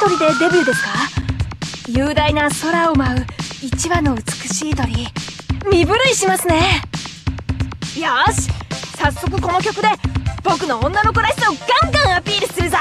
鳥でデビューですか？雄大な空を舞う一羽の美しい鳥、身震いしますね。よし、早速この曲で僕の女の子らしさをガンガンアピールするぞ。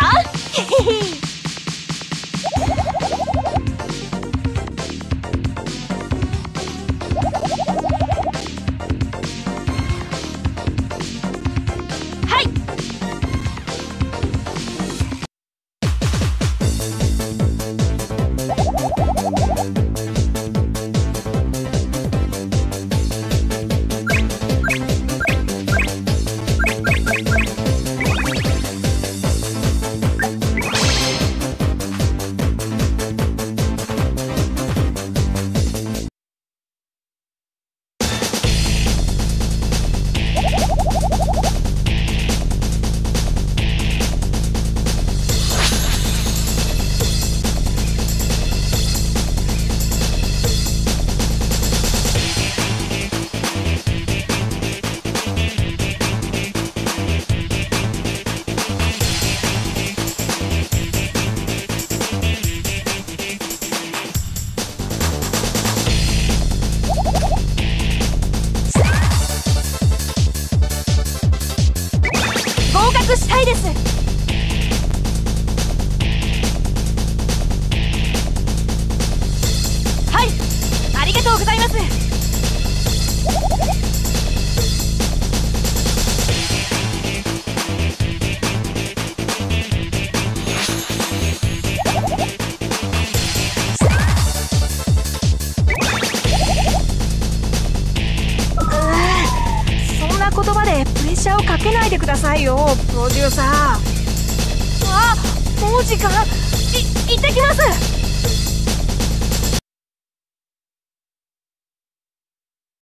プロデューサー。あ、もう時間。行ってきます。